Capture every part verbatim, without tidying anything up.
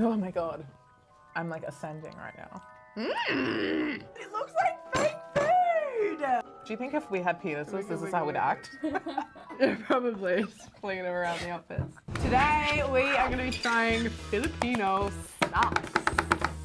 Oh my god. I'm like ascending right now. Mm. It looks like fake food! Do you think if we had penises, this is how we'd act? Yeah, probably. Just flinging them around the office. Today, we are going to be trying Filipino snacks.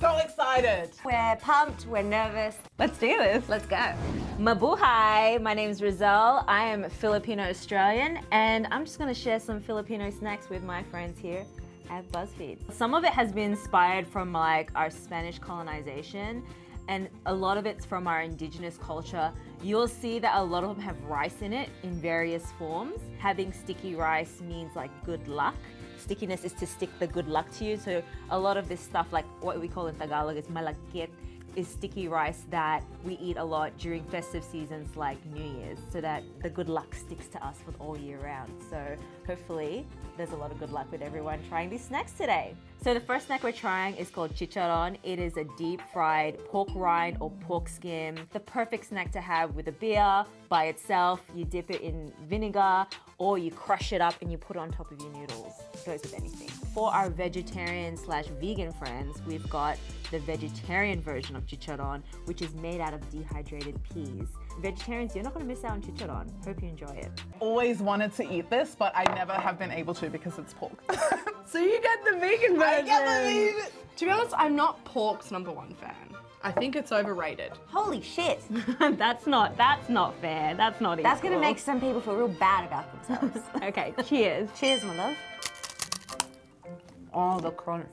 So excited! We're pumped, we're nervous. Let's do this. Let's go. Mabuhay! My name's Rizal. I am Filipino-Australian, and I'm just going to share some Filipino snacks with my friends here at BuzzFeed. Some of it has been inspired from like our Spanish colonization, and a lot of it's from our indigenous culture. You'll see that a lot of them have rice in it in various forms. Having sticky rice means like good luck. Stickiness is to stick the good luck to you. So a lot of this stuff, like what we call in Tagalog is malakit, is sticky rice that we eat a lot during festive seasons like New Year's, so that the good luck sticks to us for all year round. So hopefully there's a lot of good luck with everyone trying these snacks today. So the first snack we're trying is called chicharron. It is a deep fried pork rind or pork skin. The perfect snack to have with a beer, by itself. You dip it in vinegar or you crush it up and you put it on top of your noodles. It goes with anything. For our vegetarian slash vegan friends, we've got the vegetarian version of chicharron, which is made out of dehydrated peas. Vegetarians, you're not gonna miss out on chicharron. Hope you enjoy it. Always wanted to eat this, but I never have been able to because it's pork. So you get the vegan version. I get the vegan. To be honest, I'm not pork's number one fan. I think it's overrated. Holy shit. That's not, that's not fair. That's not easy. That's gonna make some people feel real bad about themselves. Okay, cheers. Cheers, my love. Oh, the crunch.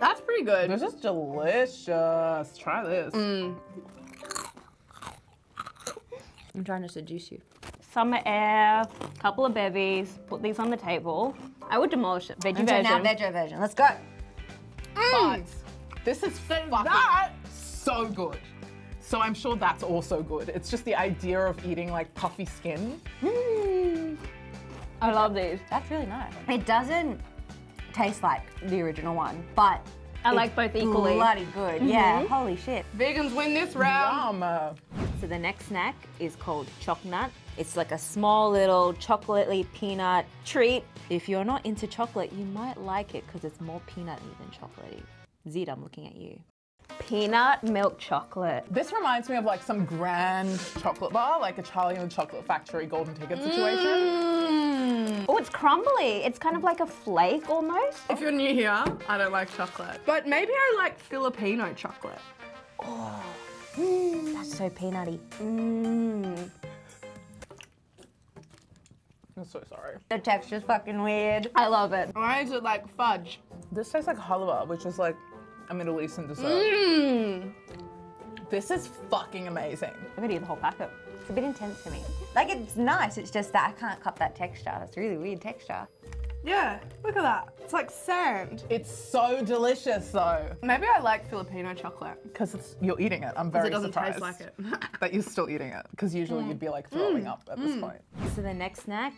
That's pretty good. This is delicious. Try this. Mm. I'm trying to seduce you. Summer air, couple of bevies, put these on the table. I would demolish it. Veggie version. Now veggie version. Let's go. Mm. But this is fucking that so good. So I'm sure that's also good. It's just the idea of eating like puffy skin. Mm. I love these. That's really nice. It doesn't taste like the original one, but I like both equally. Bloody good. Mm-hmm. Yeah. Holy shit. Vegans win this round. Yum. So the next snack is called Chocnut. It's like a small little chocolatey peanut treat. If you're not into chocolate, you might like it because it's more peanut-y than chocolatey. Zed, I'm looking at you. Peanut milk chocolate. This reminds me of like some grand chocolate bar, like a Charlie and the Chocolate Factory golden ticket situation. Mm. Oh, it's crumbly. It's kind of like a flake almost. If you're new here, I don't like chocolate. But maybe I like Filipino chocolate. Oh, mm. That's so peanutty. Mm. I'm so sorry. The texture's fucking weird. I love it. Why is it like fudge? This tastes like halwa, which is like a Middle Eastern dessert. Mm. This is fucking amazing. I'm gonna eat the whole packet. It's a bit intense for me. Like, it's nice, it's just that I can't cut that texture. It's really weird texture. Yeah, look at that. It's like sand. It's so delicious though. Maybe I like Filipino chocolate. Because it's you're eating it. I'm very it doesn't surprised taste like it. But you're still eating it. Because usually mm. you'd be like throwing mm. up at mm. this point. So the next snack,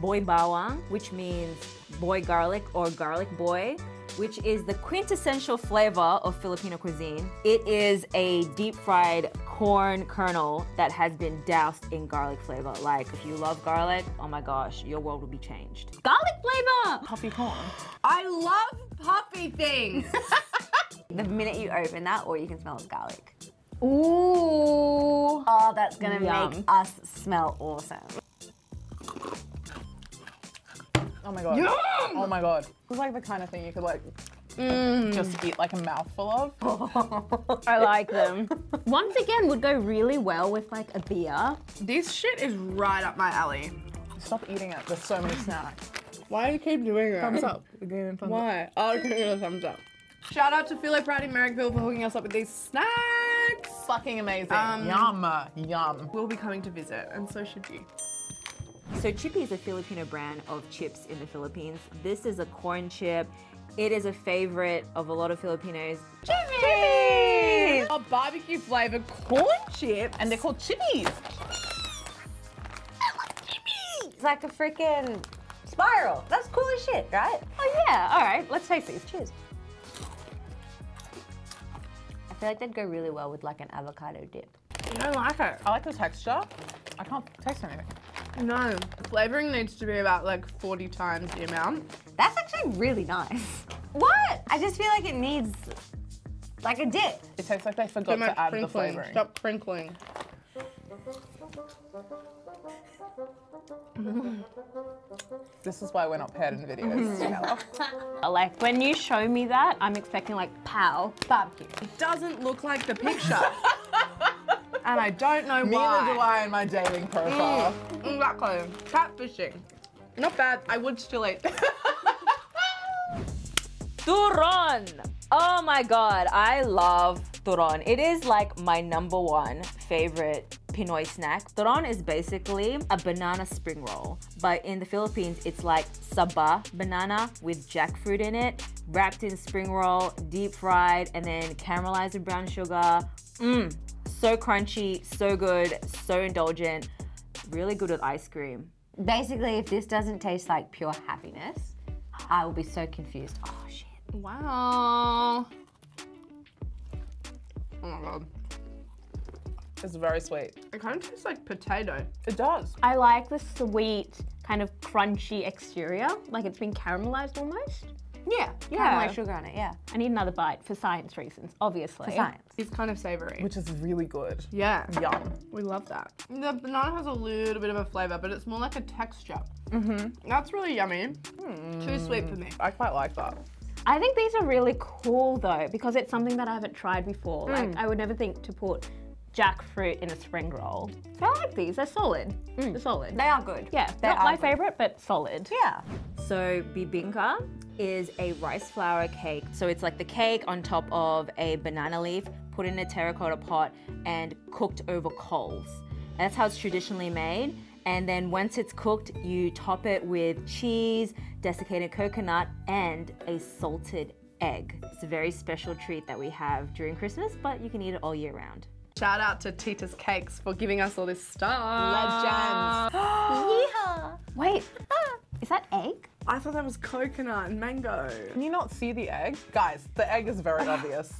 boy bawang, which means boy garlic or garlic boy, which is the quintessential flavor of Filipino cuisine. It is a deep fried corn kernel that has been doused in garlic flavor. Like, if you love garlic, oh my gosh, your world will be changed. Garlic flavor! Puffy corn. I love puffy things. The minute you open that, all you can smell is garlic. Ooh. Oh, that's gonna Yum. make us smell awesome. Oh my god. Yum! Oh my god. It's like the kind of thing you could like mm. just eat like a mouthful of. I like them. Once again, would go really well with like a beer. This shit is right up my alley. Stop eating it. There's so many snacks. Why do you keep doing it? Thumbs up. Thumbs Why? Up. I'll give you a thumbs up. Shout out to Philo Pride in Marrickville for hooking us up with these snacks. Fucking amazing. Um, yum. Yum. We'll be coming to visit, and so should you. So Chippy is a Filipino brand of chips in the Philippines. This is a corn chip. It is a favorite of a lot of Filipinos. Chippy! Chippy! A barbecue flavored corn chip, and they're called chippies. I love chippies! It's like a freaking spiral. That's cool as shit, right? Oh yeah, all right, let's taste these, cheers. I feel like they'd go really well with like an avocado dip. I don't like it. I like the texture. I can't taste anything. No, the flavoring needs to be about like forty times the amount. That's actually really nice. What? I just feel like it needs like a dip. It tastes like they forgot to add the flavoring. Stop crinkling. Mm. This is why we're not paired in videos. Mm. Like when you show me that, I'm expecting like pow barbecue. It doesn't look like the picture, and I don't know Neither why. Neither do I in my dating profile. Mm. Exactly. Catfishing. Not bad. I would still eat. Turon. Oh my god, I love turon. It is like my number one favorite Pinoy snack. Turon is basically a banana spring roll, but in the Philippines, it's like saba banana with jackfruit in it, wrapped in spring roll, deep fried, and then caramelized with brown sugar. Mmm, so crunchy, so good, so indulgent, really good with ice cream. Basically, if this doesn't taste like pure happiness, I will be so confused. Oh shit. Wow. Oh my god. It's very sweet. It kind of tastes like potato. It does. I like the sweet, kind of crunchy exterior, like it's been caramelized almost. Yeah, yeah. Caramelized sugar on it, yeah. I need another bite for science reasons, obviously. For science. It's kind of savory. Which is really good. Yeah. Yum. We love that. The banana has a little bit of a flavor, but it's more like a texture. Mm-hmm. That's really yummy. Mm. Too sweet for me. I quite like that. I think these are really cool though, because it's something that I haven't tried before. Mm. Like, I would never think to put jackfruit in a spring roll. I like these, they're solid. Mm. They're solid. They are good. Yeah, they're not my favorite, but solid. Yeah. So bibingka is a rice flour cake. So it's like the cake on top of a banana leaf, put in a terracotta pot and cooked over coals. And that's how it's traditionally made. And then once it's cooked, you top it with cheese, desiccated coconut, and a salted egg. It's a very special treat that we have during Christmas, but you can eat it all year round. Shout out to Tita's Cakes for giving us all this stuff. Legends. Yeehaw. Wait, is that egg? I thought that was coconut and mango. Can you not see the egg? Guys, the egg is very obvious.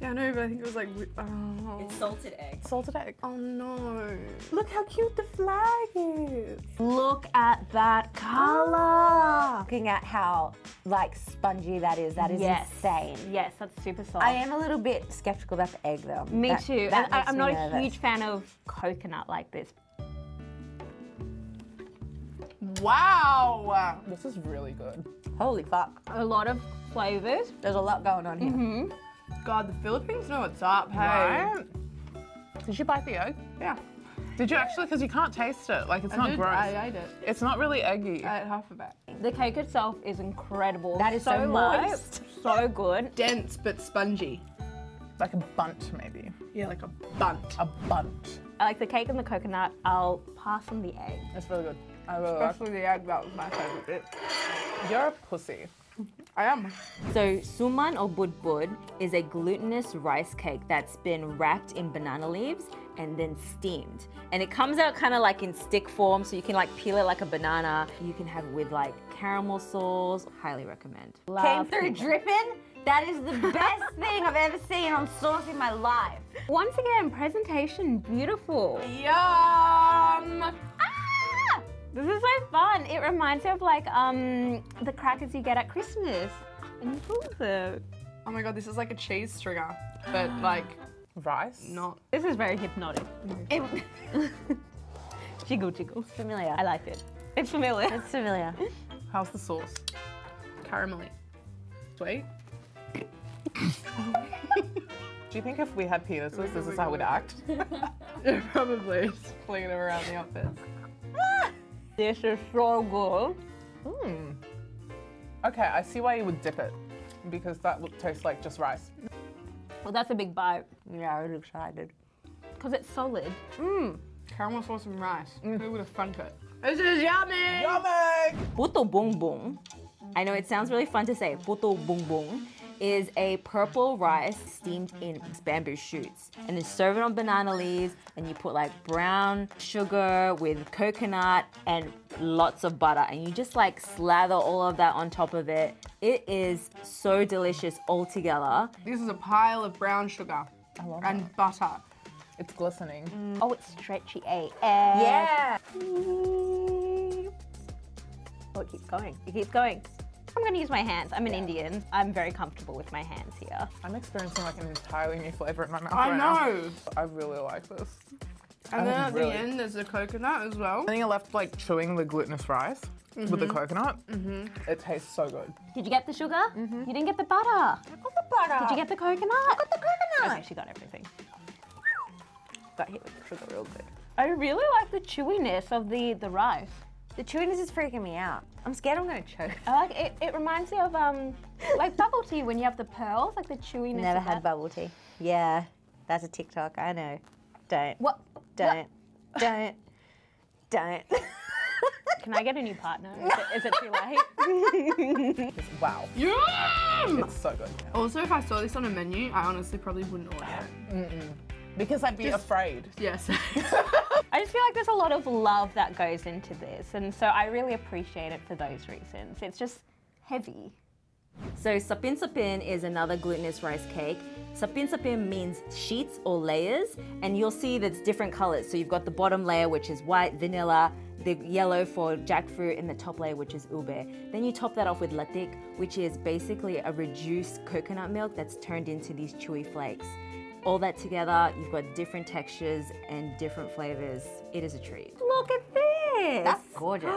Yeah, I know, but I think it was like, oh. It's salted egg. Salted egg. Oh no. Look how cute the flag is. Look at that color. Looking at how like spongy that is, that is yes. insane. Yes, that's super soft. I am a little bit skeptical about the egg though. Me that, too. That and I, I'm not nervous. a huge fan of coconut like this. Wow. This is really good. Holy fuck. A lot of flavors. There's a lot going on here. Mm-hmm. God, the Philippines know what's up, hey? Right? Did you bite the egg? Yeah. Did you actually? Because you can't taste it. Like, it's I not did, gross. I ate it. It's not really eggy. I ate half of it. The cake itself is incredible. That is so, so moist. So good. Dense, but spongy. Like a bunt, maybe. Yeah, like a bunt. A bunt. I like the cake and the coconut. I'll pass on the egg. It's really good. I really Especially like. the egg, that was my favorite bit. You're a pussy. I am. So suman or budbud is a glutinous rice cake that's been wrapped in banana leaves and then steamed. And it comes out kind of like in stick form, so you can like peel it like a banana. You can have it with like caramel sauce. Highly recommend. Love Came through dripping. That is the best thing I've ever seen on sauce in my life. Once again, presentation beautiful. Yum! This is so fun. It reminds me of like um, the crackers you get at Christmas. And you pull them. Oh my god, this is like a cheese stringer, but like rice. Not. This is very hypnotic. It... jiggle, jiggle. It's familiar. I like it. It's familiar. It's familiar. How's the sauce? Caramelly. Sweet. Do you think if we had penises, this is how we'd act? Yeah, probably. Just flinging them around the office. This is so good. Mm. Okay, I see why you would dip it, because that would taste like just rice. Well, that's a big bite. Yeah, I was excited. Because it's solid. Mmm. Caramel sauce and rice. Mm. Who would have thunk it? This is yummy! Yummy! Puto bumbung. I know it sounds really fun to say. Puto bumbung is a purple rice steamed in bamboo shoots. And then serve it on banana leaves, and you put like brown sugar with coconut and lots of butter. And you just like slather all of that on top of it. It is so delicious all together. This is a pile of brown sugar I love and that. butter. It's glistening. Mm. Oh, it's stretchy A F. Yeah. Oh, it keeps going. It keeps going. I'm gonna use my hands. I'm an yeah. Indian. I'm very comfortable with my hands here. I'm experiencing like an entirely new flavor in my mouth I right know. now. I know. I really like this. And I then at really... the end, there's the coconut as well. I think I left like chewing the glutinous rice mm-hmm. with the coconut. Mm-hmm. It tastes so good. Did you get the sugar? Mm-hmm. You didn't get the butter. I got the butter. Did you get the coconut? I got the coconut. Okay, she got everything. Got hit with the sugar real quick. I really like the chewiness of the, the rice. The chewiness is freaking me out. I'm scared I'm gonna choke. I like it. It reminds me of um, like bubble tea when you have the pearls, like the chewiness. Never of had that. bubble tea. Yeah, that's a TikTok. I know. Don't. What? Don't. What? Don't. Don't. Can I get a new partner? Is it, is it too late? Wow. Yum! It's so good. Also, if I saw this on a menu, I honestly probably wouldn't order it. Mm-mm. Because I'd be just, afraid. Yes. I just feel like there's a lot of love that goes into this, and so I really appreciate it for those reasons. It's just heavy. So Sapin Sapin is another glutinous rice cake. Sapin Sapin means sheets or layers, and you'll see that it's different colors. So you've got the bottom layer, which is white, vanilla, the yellow for jackfruit, and the top layer, which is ube. Then you top that off with latik, which is basically a reduced coconut milk that's turned into these chewy flakes. All that together, you've got different textures and different flavors. It is a treat. Look at this! That's gorgeous.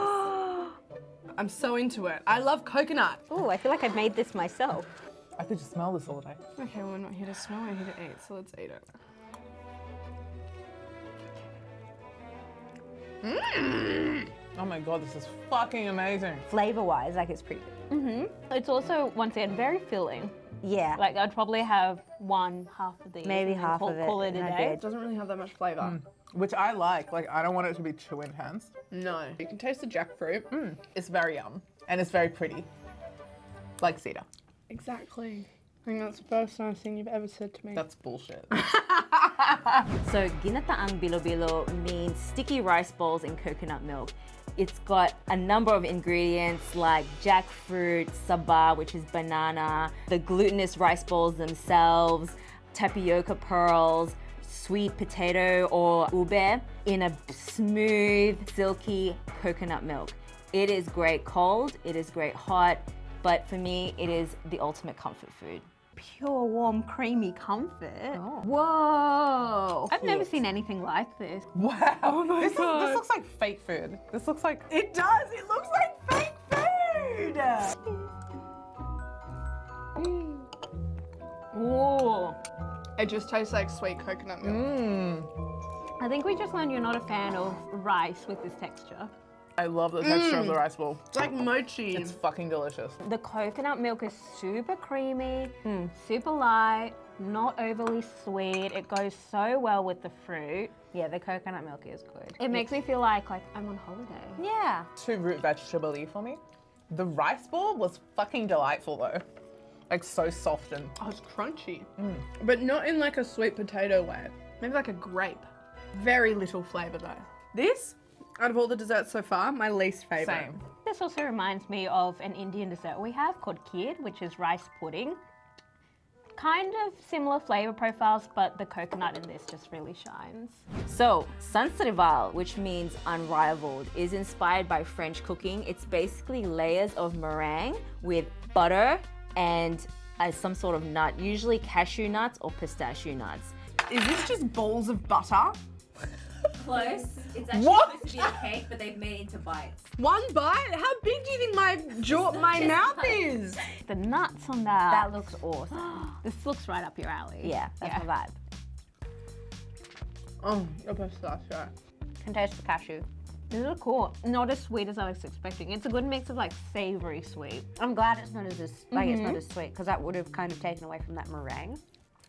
I'm so into it. I love coconut. Oh, I feel like I've made this myself. I could just smell this all day. Okay, well, we're not here to smell, we're here to eat, so let's eat it. Mm. Oh my God, this is fucking amazing. Flavor-wise, like, it's pretty good. Mm-hmm. It's also, once again, very filling. Yeah. Like, I'd probably have one half of these. Maybe half call, of it. Call it a day. It doesn't really have that much flavour. Mm. Which I like. Like, I don't want it to be too intense. No. You can taste the jackfruit. Mm. It's very yum. And it's very pretty. Like cedar. Exactly. I think that's the first nice thing you've ever said to me. That's bullshit. So, Ginataang Bilobilo means sticky rice balls in coconut milk. It's got a number of ingredients like jackfruit, saba, which is banana, the glutinous rice balls themselves, tapioca pearls, sweet potato or ube in a smooth, silky coconut milk. It is great cold, it is great hot, but for me, it is the ultimate comfort food. Pure, warm, creamy comfort. Oh. Whoa! I've never yes. seen anything like this. Wow! Oh my this God! Is, this looks like fake food. This looks like it does. It looks like fake food. Mm. Whoa! It just tastes like sweet coconut milk. Mm. I think we just learned you're not a fan of rice with this texture. I love the texture mm. of the rice ball. It's like mochi. It's fucking delicious. The coconut milk is super creamy, mm. super light, not overly sweet. It goes so well with the fruit. Yeah, the coconut milk is good. It makes me feel like like I'm on holiday. Yeah. Too root vegetable-y for me. The rice ball was fucking delightful though. Like so soft and... Oh, it's crunchy. Mm. But not in like a sweet potato way. Maybe like a grape. Very little flavour though. This? Out of all the desserts so far, my least favourite. Same. This also reminds me of an Indian dessert we have called kheer, which is rice pudding. Kind of similar flavour profiles, but the coconut in this just really shines. So, Sans Rival, which means unrivaled, is inspired by French cooking. It's basically layers of meringue with butter and uh, some sort of nut, usually cashew nuts or pistachio nuts. Is this just balls of butter? Close. It's actually what? supposed to be a cake, but they've made it into bites. One bite? How big do you think my jaw, my mouth like... is? The nuts on that. That looks awesome. This looks right up your alley. Yeah, that's yeah. my vibe. Oh, a pistachio. Can taste the cashew. This is cool. Not as sweet as I was expecting. It's a good mix of like savoury sweet. I'm glad it's not as like mm-hmm. it's not as sweet because that would have kind of taken away from that meringue.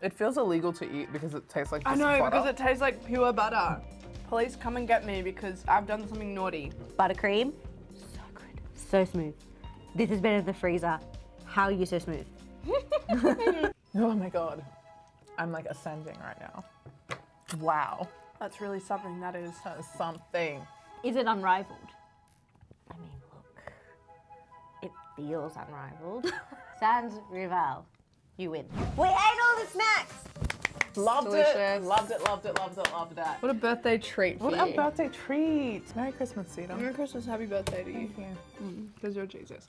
It feels illegal to eat because it tastes like. I know butter. Because it tastes like pure butter. Please come and get me because I've done something naughty. Buttercream, so good, so smooth. This is better than the freezer. How are you so smooth? Oh my God, I'm like ascending right now. Wow, that's really something. That is, that is something. Is it unrivaled? I mean, look, it feels unrivaled. Sans Rival, you win. We ate all the snacks. Loved Delicious. it, loved it, loved it, loved it, loved that. What a birthday treat for What you. a birthday treat. Merry Christmas, Cedar. Merry Christmas, happy birthday to you. Thank you. Because mm, you're Jesus.